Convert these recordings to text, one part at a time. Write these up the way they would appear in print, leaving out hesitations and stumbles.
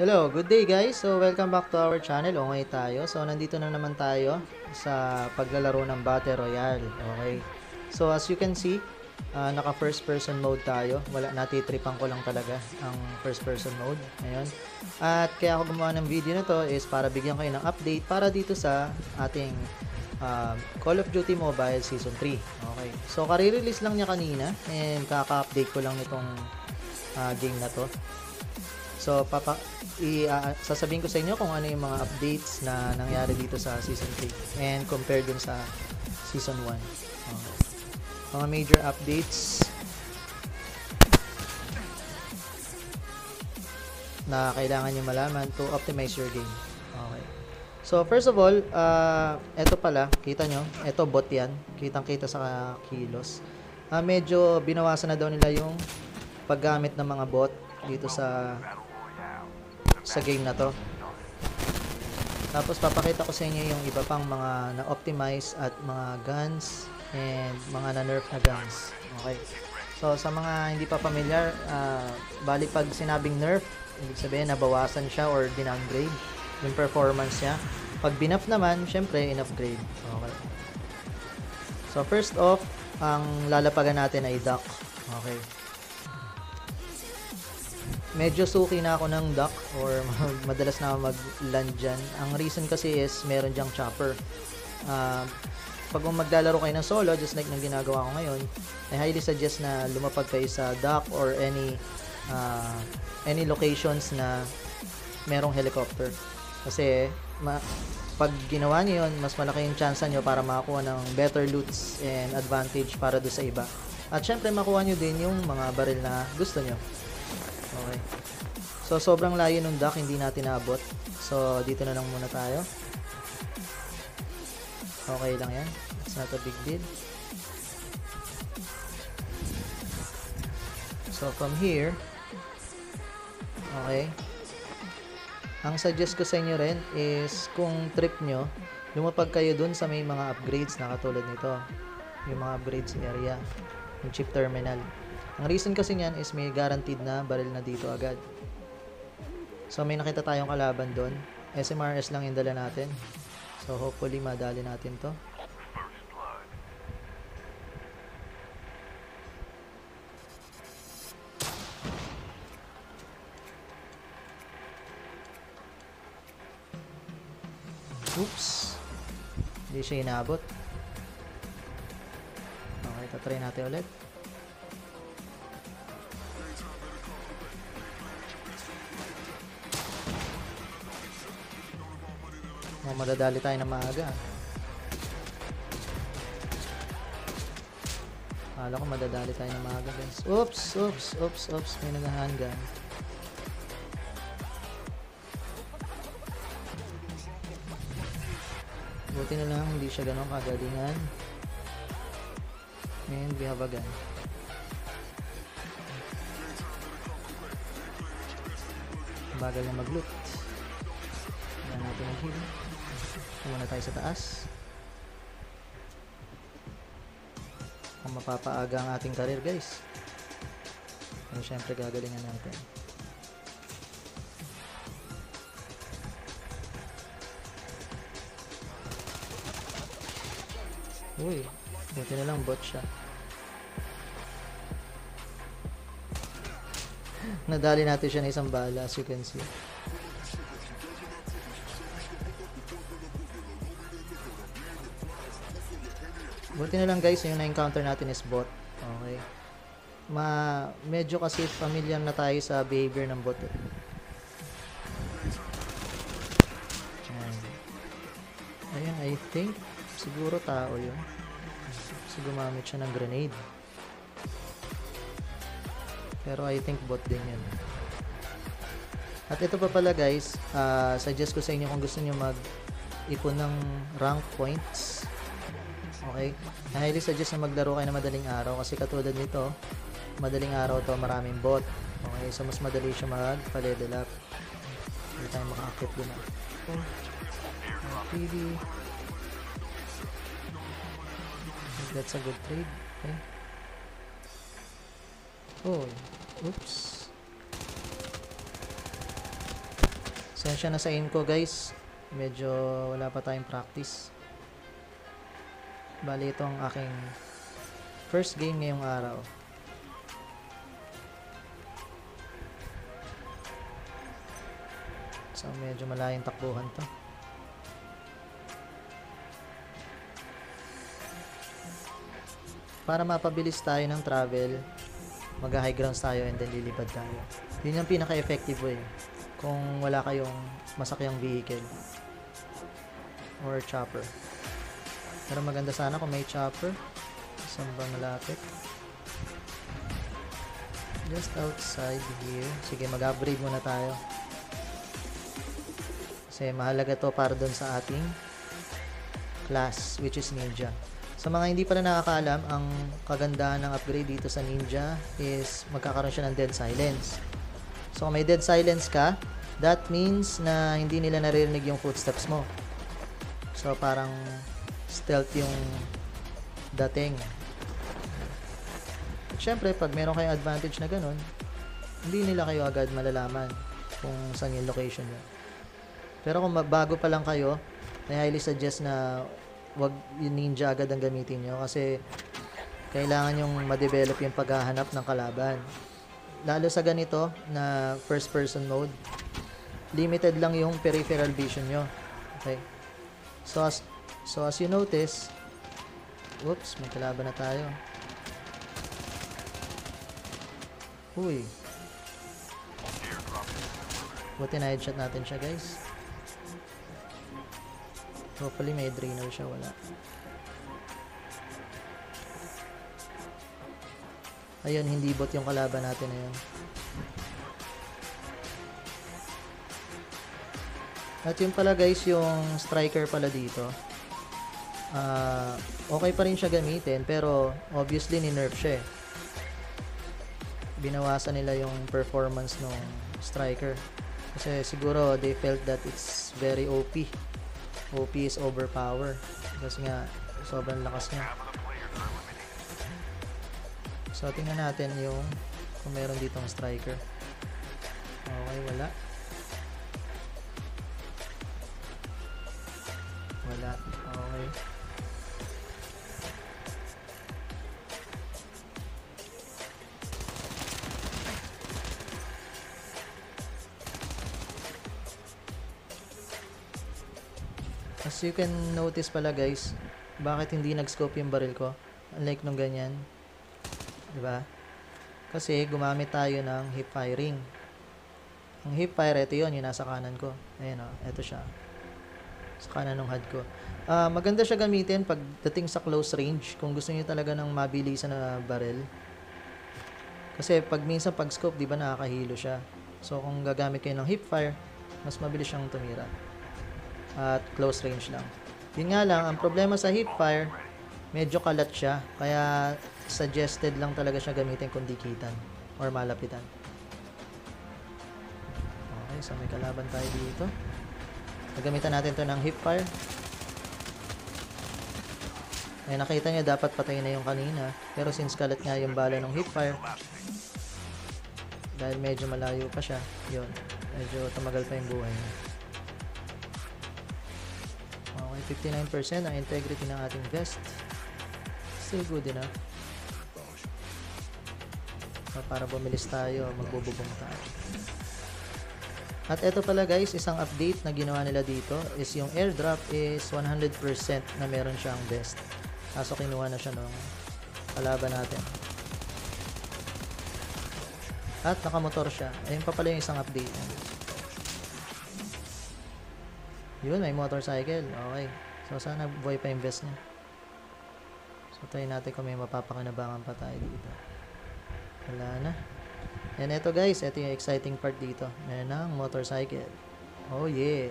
Hello, good day guys. So welcome back to our channel. Okay tayo. So nandito na naman tayo sa paglalaro ng Battle Royale. Okay. So as you can see, naka first person mode tayo. Wala, natitripan ko lang talaga ang first person mode. Ayun. At kaya ako gumawa ng video na to is para bigyan kayo ng update para dito sa ating Call of Duty Mobile Season 3. Okay. So kare-release lang niya kanina and kaka-update ko lang itong game na to. So, sasabihin ko sa inyo kung ano yung mga updates na nangyari dito sa Season 3 and compare dun sa Season 1. Mga major updates na kailangan nyo malaman to optimize your game. Okay. So, first of all, eto pala, kita nyo, eto bot yan. Kitang-kita sa kilos. Medyo binawasan na daw nila yung paggamit ng mga bot dito sa game na to. Tapos papakita ko sa inyo yung iba pang mga na-optimize at mga guns and mga na-nerf na guns. Okay. So sa mga hindi pa familiar, bali pag sinabing nerf, ibig sabihin nabawasan siya or din-upgrade yung performance niya. Pag binuff naman, syempre in-upgrade. Okay. So first off, ang lalapagan natin ay duck. Okay. Medyo suki na ako ng duck or madalas na mag-land dyan. Ang reason kasi is meron dyang chopper. Pag maglalaro kayo ng solo, just like nang ginagawa ko ngayon, I highly suggest na lumapag kayo sa duck or any locations na merong helicopter. Kasi pag ginawa niyo yun, mas malaki yung chance nyo para makakuha ng better loots and advantage para doon sa iba. At syempre makuha nyo din yung mga baril na gusto nyo. Okay. So, sobrang layo ng duck, hindi natin naabot. So, dito na lang muna tayo. Okay lang yan. It's not a big deal. So, from here, okay. Ang suggest ko sa inyo rin is kung trip nyo, lumapag kayo dun sa may mga upgrades na katulad nito. Yung mga upgrades area. Yung chip terminal. Ang reason kasi niyan is may guaranteed na baril na dito agad. So may nakita tayong kalaban doon. SMRS lang yung dala natin. So hopefully madali natin to. Oops! Hindi siya inaabot. Okay, tatry natin ulit. Madadali tayo na maaga. Akala ko madadali tayo na maaga guys. Oops, oops, oops, oops. May nag-handgun. Buti na lang hindi siya ganun kagalingan. And we have a gun. Bagal na mag-loot. Kailangan natin mag-heal. Muna tayo sa taas. Kung mapapaaga ang ating karir guys. Pero syempre gagalingan natin. Uy, buti na lang bot siya. Nadali natin siya ng isang bala as you can see. Buti na lang guys, yung na-encounter natin is bot. Okay. Medyo kasi familiar na tayo sa behavior ng bot. Ayan, I think siguro tao yun. Kasi gumamit siya ng grenade. Pero I think bot din yun. At ito pa pala guys, suggest ko sa inyo kung gusto nyo mag-ipon ng rank points. Okay, I highly suggest na maglaro kayo na madaling araw kasi katulad nito, madaling araw to, maraming bot. Okay, so mas madali siya mag-level up. Hindi tayo maka-active din ako. Okay. That's a good trade. Okay. Oh, oops. Pasensya na sa inko guys, medyo wala pa tayong practice. Bali itong aking first game ngayong araw. So medyo malayong takbuhan to. Para mapabilis tayo ng travel, mag-high grounds tayo and then lilipad tayo. Yun yung pinaka-effective way. Kung wala kayong masakyang vehicle or chopper, pero maganda sana kung may chopper. Isang bang malapit just outside here. Sige, mag-upgrade muna tayo kasi mahalaga to para dun sa ating class, which is ninja. Sa mga hindi pala nakakaalam, ang kagandahan ng upgrade dito sa ninja is magkakaroon siya ng dead silence. So kung may dead silence ka, that means na hindi nila naririnig yung footsteps mo. So parang stealth yung dating. At syempre, pag meron kayong advantage na ganun, hindi nila kayo agad malalaman kung saan yung location nyo. Pero kung bago pa lang kayo, I highly suggest na wag yung ninja agad ang gamitin nyo, kasi kailangan yung ma-develop yung paghahanap ng kalaban. Lalo sa ganito na first person mode, limited lang yung peripheral vision nyo. Okay, so as you notice, whoops, may kalaban na tayo. Uy, buti na headshot natin siya guys. Hopefully may adrenal siya. Wala. Ayun, hindi bot yung kalaban natin na yun. At yun pala guys, yung striker pala dito. Okay pa rin siya gamitin, pero obviously ni-nerf siya eh. Binawasan nila yung performance ng striker. Kasi siguro they felt that it's very OP. OP is overpower. Kasi nga, sobrang lakas niya. So tingnan natin yung kung meron ditong striker. Okay, wala. Wala. Okay. As you can notice pala guys, bakit hindi nag-scope yung baril ko? Unlike nung ganyan. Diba? Kasi gumamit tayo ng hip firing. Ang hip fire, ito yun, yung nasa kanan ko. Ayan o, ito siya. Sa kanan ng HUD ko. Maganda siya gamitin pagdating sa close range, kung gusto niyo talaga ng mabilisan na barrel. Kasi pag minsan pag scope, diba nakakahilo siya. So kung gagamit kayo ng hip fire, mas mabilis siyang tumira. At close range lang. Yun nga lang, ang problema sa hip fire, medyo kalat siya, kaya suggested lang talaga siya gamitin kung dikitan or malapitan. Okay, so may kalaban tayo dito. Gamitan natin to ng hip fire. Ay, nakita nyo, dapat patay na yung kanina, pero since kalat nga yung bala ng hip fire, dahil medyo malayo pa siya, yun, medyo tumagal pa yung buhay niya. Okay, 59% ang integrity ng ating vest. Still good enough. So, para bumilis tayo, magbububong tayo. At eto pala guys, isang update na ginawa nila dito is yung airdrop is 100% na meron siyang vest. Kaso kinuha na siya nung kalaban natin. At nakamotor siya. Ayun pa pala yung isang update. Yun, may motorcycle. Okay. So sana buhay pa yung vest niya. So try natin kung may mapapakinabangan pa tayo dito. Wala na. And ito guys, ito yung exciting part dito. Meron ng motorcycle. Oh yeah.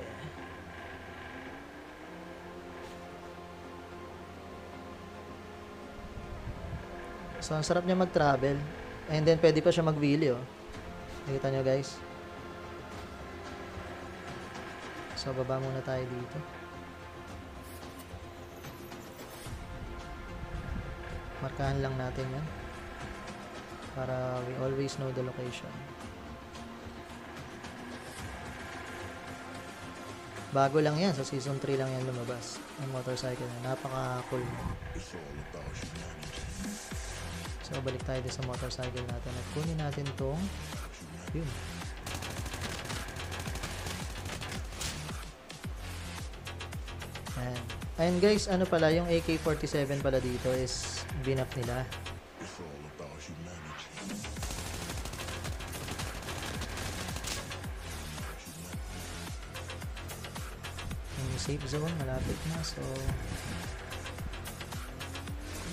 So ang sarap niya mag-travel. And then pwede pa siya mag-wheelie oh. Nakita nyo guys. So baba muna tayo dito. Markahan lang natin yan para we always know the location. Bago lang yan, sa Season 3 lang yan lumabas. Ang motorcycle na, napaka-cool. So, balik tayo sa motorcycle natin at kunin natin tong yun. Ayan. Ayan guys, ano pala, yung AK-47 pala dito is binap nila. Safe zone, malapit na, so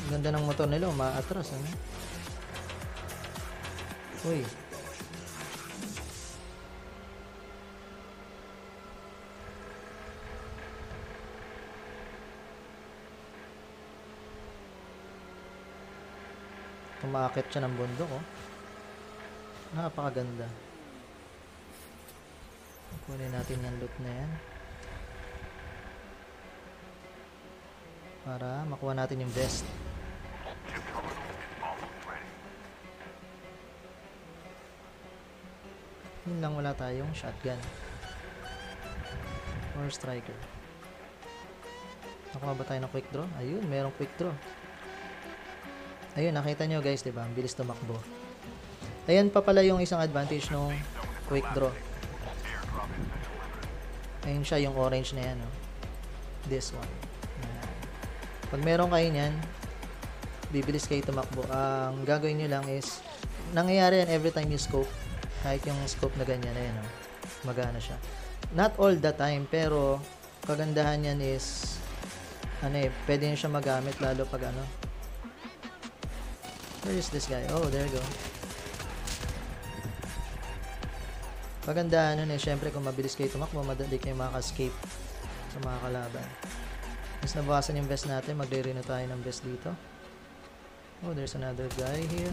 ganda ng motor nila, umaatras ano? Uy, umaakit siya ng bundok, oh. Napakaganda. Kunin natin yung loot na yan para makuha natin yung best. Yun lang, wala tayong shotgun or striker. Nakuha ba tayo ng quick draw? Ayun, merong quick draw. Ayun, nakita nyo guys, diba? Ang bilis tumakbo. Ayan pa pala yung isang advantage ng quick draw. Ayun siya, yung orange na yan, oh. This one. Pag meron kayo niyan, bibilis kayo tumakbo. Ang gagawin nyo lang is, nangyayari yan every time you scope. Kahit yung scope na ganyan, ayan o, magana siya. Not all the time, pero kagandahan yan is, ano eh, pwede nyo siya magamit lalo pag ano. Where is this guy? Oh, there you go. Kagandahan nun eh, syempre kung mabilis kayo tumakbo, madali kayo makaka-escape sa mga kalaban. Mas nabawasan yung vest natin, magre-renew tayo ng vest dito. Oh, there's another guy here.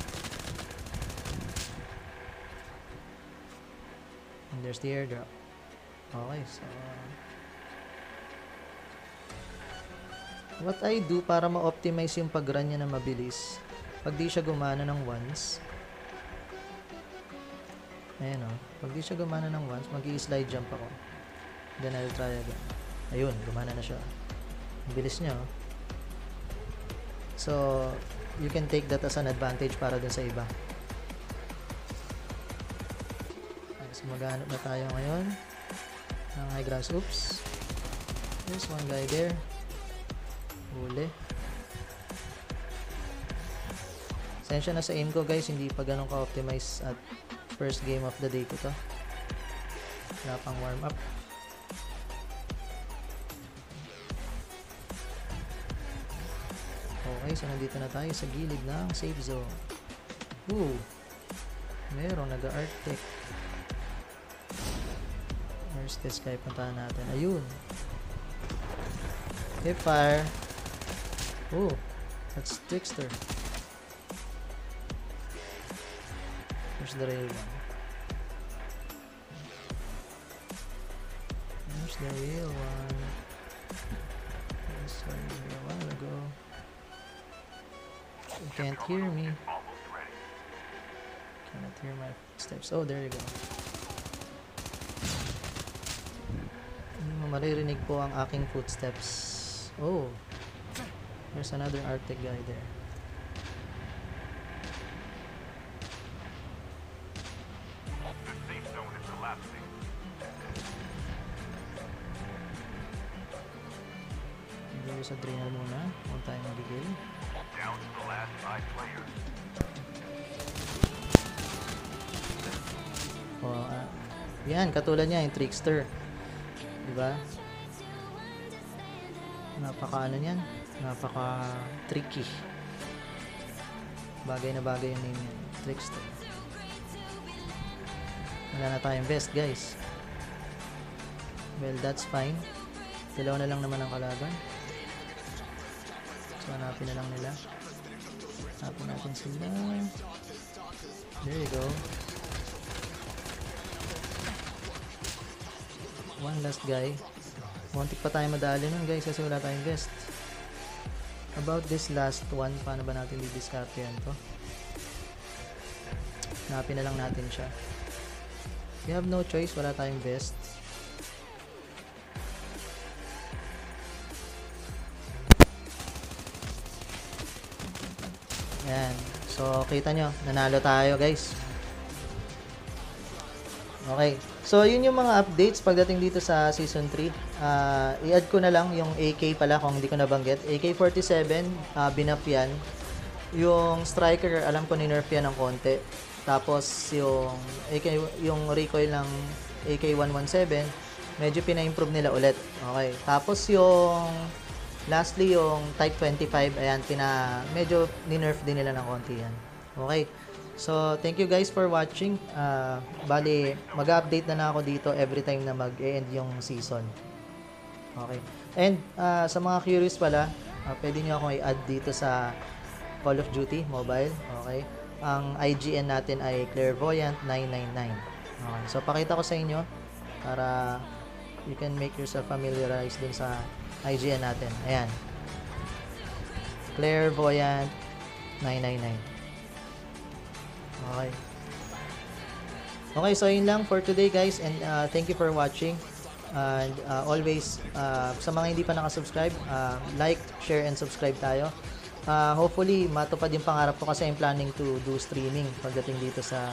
And there's the airdrop. Okay, so what I do para ma-optimize yung pag-run niya na mabilis, pag di siya gumana ng once, ayan o, pag di siya gumana ng once, mag-i-slide jump ako. Then I'll try again. Ayun, gumana na siya. Bilis nyo. So, you can take that as an advantage para dun sa iba. So, maghanap na tayo ngayon ng high grass. Oops. There's one guy there. Huli. Sensya na sa aim ko guys, hindi pa ganun ka-optimize at first game of the day ko to. Wala pang warm up. Okay, so nandito na tayo sa gilid ng safe zone. Ooh, merong nag-arctic. Where's this guy? Puntahan natin. Ayun. Hip fire. Ooh, that's Trickster. Where's the real one? Where's the real one? Where's the real one? Where to go? You can't hear me. Cannot hear my footsteps. Oh, there you go. Maririnig po ang aking footsteps. Oh, there's another Arctic guy there. The safe zone is collapsing. There's a drain muna. Huwag tayo magigil. Down to the last 5 players. Oh, yan, katulad niya yung Trickster. Diba? Napaka ano niyan? Napaka tricky. Bagay na bagay yung name niya, Trickster. Wala na tayong best guys. Well, that's fine. Dalawa na lang naman ang kalaban. So, hanapin na lang nila. Hanapin natin sila. There you go. One last guy. Muntik pa tayo madali nun guys kasi wala tayong vest. About this last one, paano ba natin i-discard yan to? Hanapin na lang natin siya. We have no choice, wala tayong vest. Ayan. So, kita nyo, nanalo tayo, guys. Okay. So, yun yung mga updates pagdating dito sa Season 3. I-add ko na lang yung AK pala kung hindi ko nabanggit. AK-47, binuff yan. Yung striker, alam ko ni-nerf yan ng konti. Tapos, yung recoil ng AK-117, medyo pina-improve nila ulit. Okay. Tapos, lastly, yung Type 25, ayan, medyo ni-nerf din nila ng konti yan. Okay. So, thank you guys for watching. Bali, mag-update na ako dito every time na mag-e-end yung season. Okay. And, sa mga curious pala, pwede nyo akong i-add dito sa Call of Duty Mobile. Okay. Ang IGN natin ay clairvoyant 999. Okay. So, pakita ko sa inyo para you can make yourself familiarized din sa IGN natin. Ayan. Clairvoyant 999. Okay. Okay, so yun lang for today, guys, and thank you for watching. And always, sa mga hindi pa nakasubscribe, like, share, and subscribe tayo. Hopefully, matupad yung pangarap ko kasi I'm planning to do streaming pagdating dito sa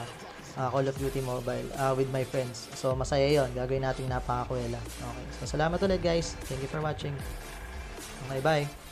Call of Duty Mobile with my friends. So, masaya yun. Gagawin natin napakakwela. Okay, so salamat ulit, guys. Thank you for watching. Okay, bye.